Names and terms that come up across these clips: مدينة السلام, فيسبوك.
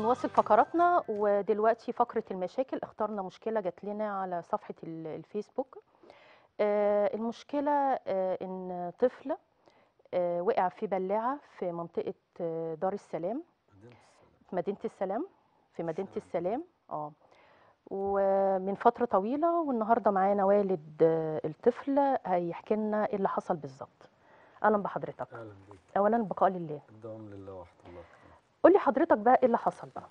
ونواصل فقراتنا. ودلوقتي فقرة المشاكل، اخترنا مشكلة جات لنا على صفحة الفيسبوك. المشكلة إن طفل وقع في بلاعة في منطقة دار السلام، مدينة السلام ومن فترة طويلة، والنهاردة معانا والد الطفل هيحكي لنا ايه اللي حصل بالظبط. اهلا بحضرتك. اهلا بيك. اولا بقاء لله. الدوام لله وحده الله. قول لي حضرتك بقى ايه اللي حصل بقى؟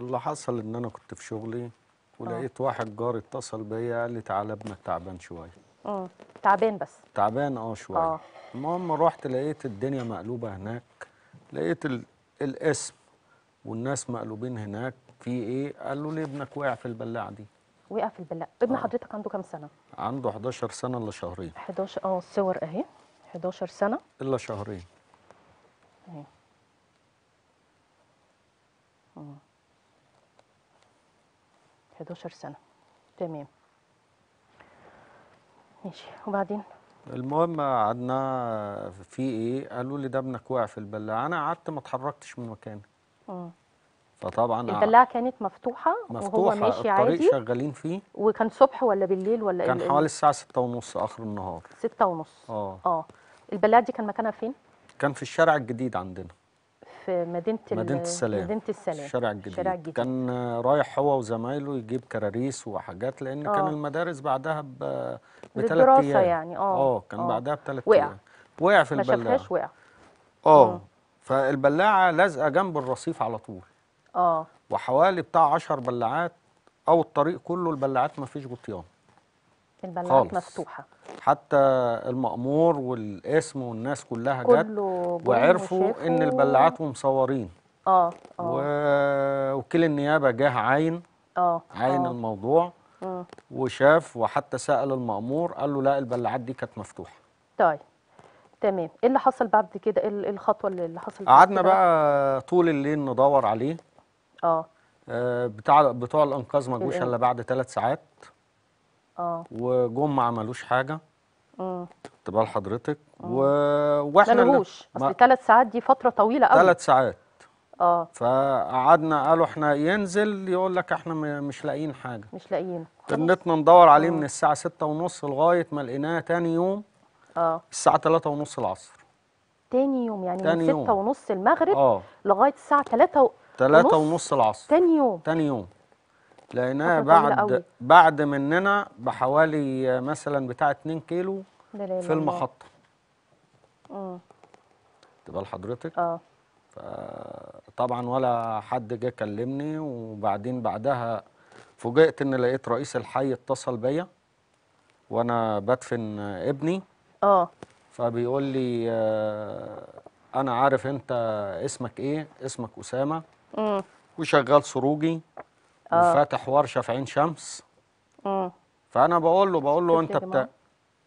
اللي حصل ان انا كنت في شغلي ولقيت واحد جاري اتصل بيا قال لي تعالى ابنك تعبان شويه. تعبان بس؟ تعبان شويه. المهم رحت لقيت الدنيا مقلوبه هناك، لقيت الاسم والناس مقلوبين هناك. في ايه؟ قالوا لي ابنك وقع في البلاعه دي. وقع في البلاعه؟ ابن حضرتك عنده كام سنه؟ عنده 11 سنه الا شهرين. 11 الصور اهي، 11 سنه الا شهرين. اهي 11 سنه. تمام ماشي. وبعدين؟ المهم قعدنا في ايه؟ قالوا لي ده ابنك وقع في البلاعه. انا قعدت ما اتحركتش من مكاني. فطبعا البلاعه كانت مفتوحه وهو ماشي عادي، الطريق شغالين فيه. وكان صبح ولا بالليل ولا كان حوالي الساعه 6:30 اخر النهار. 6:30. البلاعه دي كان مكانها فين؟ كان في الشارع الجديد عندنا في مدينة السلام. الشارع الجديد. كان رايح هو وزمايله يجيب كراريس وحاجات، لان كان المدارس بعدها ب3 ايام يعني. كان بعدها ب3 ايام. وقع في البلاعه ما شافهاش. وقع فالبلاعه لازقه جنب الرصيف على طول. وحوالي بتاع 10 بلاعات او الطريق كله البلاعات ما فيش غطيان، البلاعات مفتوحه. حتى المأمور والاسم والناس كلها جت وعرفوا ان البلاعات ومصورين. وكل النيابه جه عين الموضوع وشاف، وحتى سأل المأمور قال له لا البلاعات دي كانت مفتوحه. طيب تمام. ايه اللي حصل بعد كده؟ ايه الخطوه اللي حصلت؟ قعدنا بقى طول الليل ندور عليه. بتوع الانقاذ ما جوش الا بعد 3 ساعات. وجم ما عملوش حاجه. خدت بال حضرتك. واحنا ما لهوش، اصل 3 ساعات دي فتره طويله قوي. 3 ساعات. فقعدنا قالوا احنا ينزل يقول لك احنا مش لاقيين حاجه، مش لاقيين. ضلنا ندور عليه من الساعه 6:30 لغايه ما لقيناه تاني يوم. الساعه 3:30 العصر. تاني يوم يعني تاني من 6:30 المغرب لغايه الساعه 3:30 العصر. تاني يوم لقيناه بعد مننا بحوالي مثلا بتاع 2 كيلو في المحطه. تبقى لحضرتك. طبعا ولا حد جه كلمني. وبعدين بعدها فوجئت ان لقيت رئيس الحي اتصل بيا وانا بدفن ابني. فبيقول لي انا عارف انت اسمك ايه؟ اسمك اسامه. وشغال سروجي وفاتح ورشه في عين شمس. فانا بقول له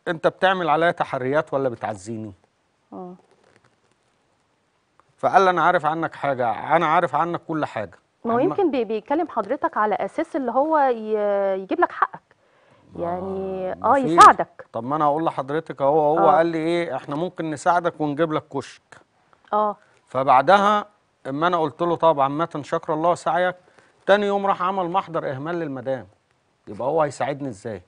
انت بتعمل عليا تحريات ولا بتعزيني؟ فقال لي انا عارف عنك حاجه، انا عارف عنك كل حاجه. ما هو يمكن بيكلم حضرتك على اساس اللي هو يجيب لك حقك يعني. يساعدك. طب ما انا هقول لحضرتك اهو. هو قال لي ايه؟ احنا ممكن نساعدك ونجيب لك كشك. فبعدها اما انا قلت له طب عامه شكر الله سعيك. تاني يوم راح عمل محضر اهمال للمدام. يبقى هو هيساعدني ازاي؟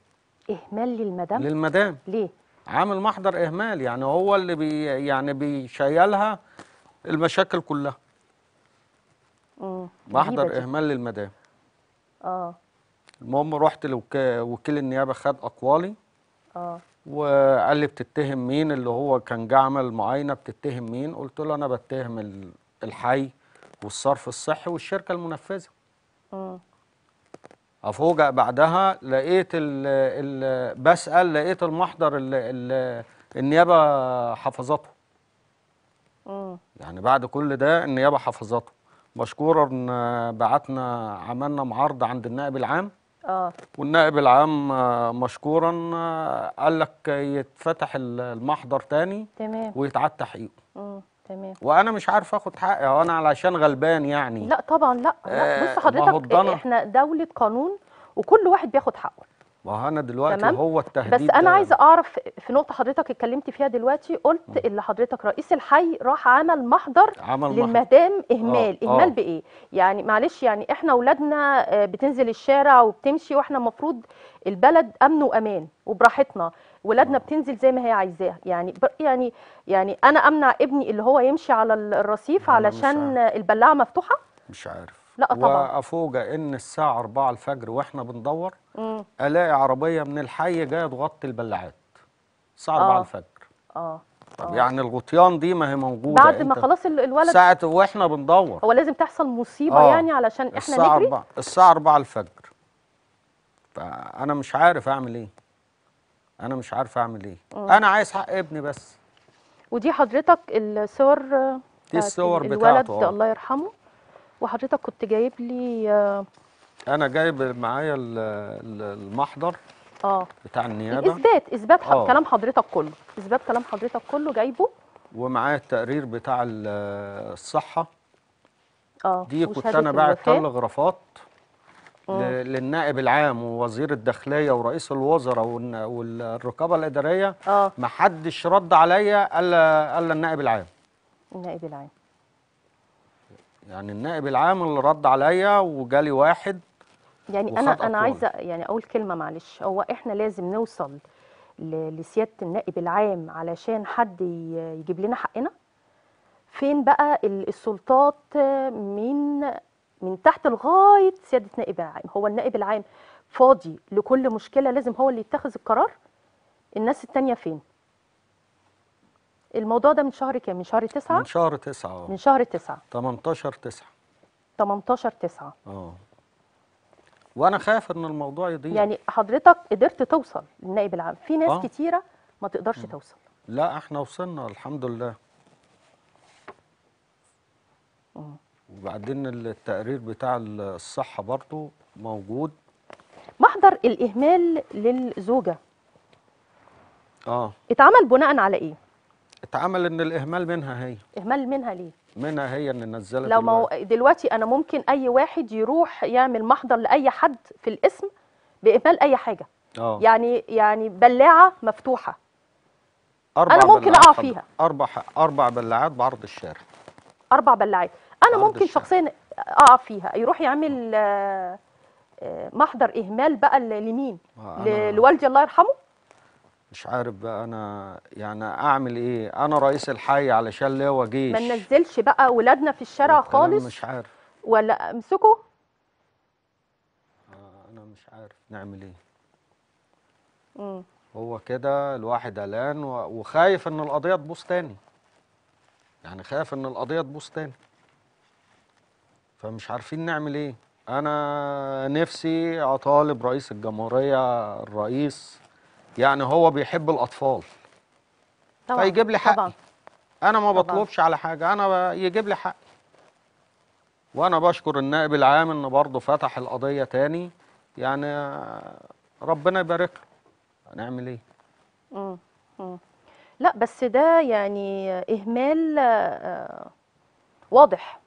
اهمال للمدام؟ للمدام. ليه؟ عامل محضر اهمال، يعني هو اللي بيشيلها المشاكل كلها. محضر اهمال للمدام. المهم رحت لوكيل النيابه خد اقوالي. وقال لي بتتهم مين؟ اللي هو كان جه عمل معاينه. بتتهم مين؟ قلت له انا بتهم الحي والصرف الصحي والشركه المنفذه. افوجئ بعدها لقيت بسال لقيت المحضر النيابه حفظته. يعني بعد كل ده النيابه حفظته. مشكورة ان بعتنا عملنا معارضه عند النائب العام. والنائب العام مشكورا قال لك يتفتح المحضر تاني. تمام. ويتعاد تحقيقه. تمام. وانا مش عارف اخد حقي، وانا علشان غلبان يعني؟ لا طبعا. لا بص حضرتك احنا دولة قانون وكل واحد بياخد حقه. ما انا دلوقتي هو التهديد. بس انا عايزه اعرف في نقطه حضرتك اتكلمت فيها دلوقتي، قلت اللي حضرتك رئيس الحي راح عمل محضر للمدام اهمال. اهمال بايه يعني؟ معلش يعني احنا اولادنا بتنزل الشارع وبتمشي، واحنا المفروض البلد امن وامان وبراحتنا، ولادنا بتنزل زي ما هي عايزاه. يعني انا امنع ابني اللي هو يمشي على الرصيف علشان البلاعه مفتوحه؟ مش عارف. لا طبعا. وافوجئ ان الساعه 4 الفجر واحنا بندور الاقي عربيه من الحي جايه تغطي البلاعات الساعه 4 الفجر. طب يعني الغطيان دي ما هي موجوده بعد ما خلاص الولد ساعه واحنا بندور. هو لازم تحصل مصيبه يعني علشان احنا الساعة نجري. الساعه 4 الفجر. فانا مش عارف اعمل ايه. انا عايز حق ابني بس. ودي حضرتك الصور، دي الصور بتاعته الولد الله يرحمه. وحضرتك كنت جايب لي انا جايب معايا المحضر بتاع النيابه، اثبات كلام حضرتك كله، جايبه، ومعايا التقرير بتاع الصحه. دي كنت انا باعت تلغرافات للنائب العام ووزير الداخليه ورئيس الوزراء والرقابه الاداريه. ما حدش رد عليا الا النائب العام. يعني النائب العام اللي رد عليا، وجالي واحد يعني انا عايزه يعني اقول كلمه معلش. هو احنا لازم نوصل لسياده النائب العام علشان حد يجيب لنا حقنا؟ فين بقى السلطات من تحت لغايه سياده نائب العام؟ هو النائب العام فاضي لكل مشكله لازم هو اللي يتخذ القرار؟ الناس التانيه فين؟ الموضوع ده من شهر كام؟ من شهر 9؟ من شهر 9. من شهر 9 18/9. 18/9. وانا خايف ان الموضوع يضيع. يعني حضرتك قدرت توصل للنائب العام، في ناس كتيره ما تقدرش توصل. لا احنا وصلنا الحمد لله. وبعدين التقرير بتاع الصحه برضه موجود. محضر الاهمال للزوجه اتعمل بناء على ايه؟ اتعمل ان الاهمال منها هي. اهمال منها ليه؟ منها هي ان نزلت. لو ما دلوقتي انا ممكن اي واحد يروح يعمل محضر لاي حد في الاسم باهمال اي حاجه. يعني بلاعه مفتوحه انا ممكن اقع فيها. اربع بلاعات بعرض الشارع. 4 بلاعات انا ممكن شخصيا اقع فيها. يروح يعمل محضر اهمال بقى لمين؟ لوالدي الله يرحمه. مش عارف بقى انا يعني اعمل ايه. انا رئيس الحي علشان لواء جيش ما ننزلش بقى ولادنا في الشارع خالص. مش عارف ولا امسكه. انا مش عارف نعمل ايه. هو كده الواحد قلقان وخايف ان القضيه تبوظ تاني. فمش عارفين نعمل ايه. انا نفسي اطالب رئيس الجمهوريه، الرئيس يعني هو بيحب الأطفال طبعا، فيجيب لي حقي طبعا. أنا ما بطلبش طبعا على حاجة، أنا يجيب لي حقي. وأنا بشكر النائب العام إنه برضه فتح القضية تاني، يعني ربنا يبارك له. هنعمل إيه؟ لا بس ده يعني إهمال واضح.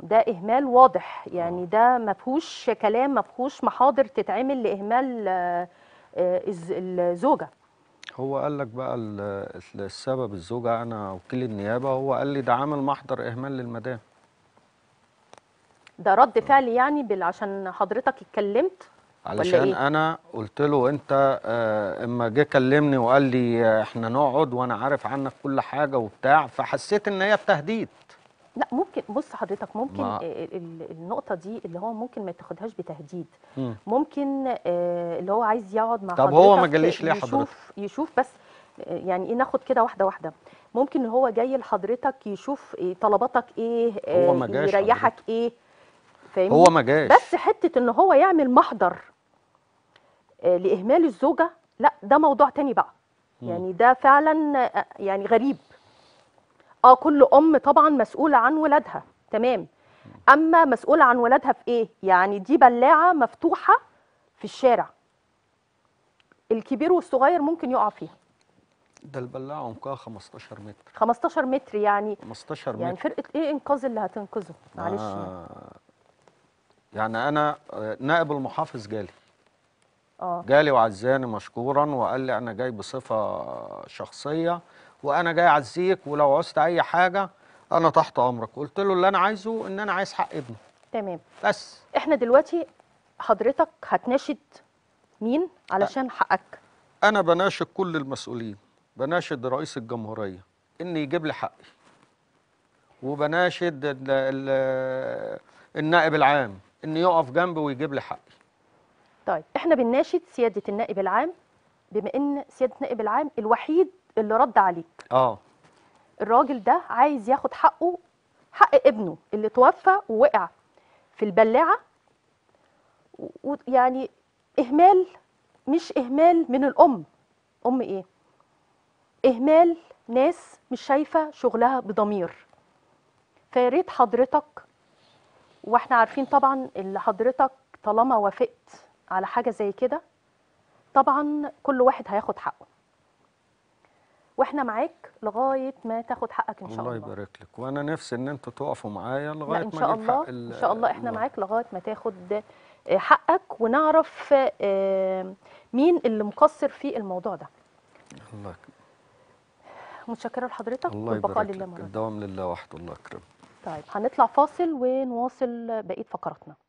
ده إهمال واضح يعني. ده ما فيهوش كلام، ما فيهوش محاضر تتعمل لإهمال الزوجه. هو قال لك بقى السبب الزوجه. انا وكيل النيابه هو قال لي ده عامل محضر اهمال للمدام. ده رد فعل يعني عشان حضرتك اتكلمت علشان ولا إيه؟ انا قلت له انت اما جه كلمني وقال لي احنا نقعد وانا عارف عنك كل حاجه وبتاع، فحسيت ان هي بتهديد. لا ممكن. بص حضرتك ممكن النقطة دي اللي هو ممكن ما يتاخدهاش بتهديد. ممكن اللي هو عايز يقعد مع حضرتك. طب هو ما جاليش ليه حضرتك؟ يشوف بس يعني ايه. ناخد كده واحدة واحدة. ممكن هو جاي لحضرتك يشوف طلباتك ايه، يريحك ايه، فاهمني؟ هو ما جاش. بس حتة ان هو يعمل محضر لإهمال الزوجة، لا ده موضوع تاني بقى. يعني ده فعلا يعني غريب. كل ام طبعا مسؤوله عن ولادها، تمام. اما مسؤوله عن ولادها في ايه؟ يعني دي بلاعه مفتوحه في الشارع، الكبير والصغير ممكن يقع فيها. ده البلاعه عمقها 15 متر. 15 متر يعني 15 متر. يعني فرقه ايه انقاذ اللي هتنقذه؟ معلش يعني انا نائب المحافظ جالي جالي وعزاني مشكورا وقال لي انا جاي بصفه شخصيه وانا جاي اعزيك ولو عوزت اي حاجه انا تحت امرك. قلت له اللي انا عايزه ان انا عايز حق ابني. تمام. بس احنا دلوقتي حضرتك هتناشد مين علشان حقك؟ انا بناشد كل المسؤولين، بناشد رئيس الجمهوريه ان يجيب لي حقي، وبناشد النائب العام ان يقف جنبي ويجيب لي حقي. طيب احنا بنناشد سياده النائب العام، بما ان سياده النائب العام الوحيد اللي رد عليك. الراجل ده عايز ياخد حقه، حق ابنه اللي توفى ووقع في البلاعه، ويعني اهمال، مش اهمال من الام، ام ايه، اهمال ناس مش شايفه شغلها بضمير. فيا ريت حضرتك، واحنا عارفين طبعا اللي حضرتك طالما وافقت على حاجه زي كده طبعا كل واحد هياخد حقه، واحنا معاك لغايه ما تاخد حقك ان شاء الله. الله يبارك لك، وانا نفسي ان انتوا تقفوا معايا لغايه ما نجيب حق. ان شاء الله احنا معاك لغايه ما تاخد حقك ونعرف مين اللي مقصر في الموضوع ده. الله يكرمك. متشكره لحضرتك، والبقاء لله. الدوام لله وحده. الله يكرمك. طيب هنطلع فاصل ونواصل بقيه فقراتنا.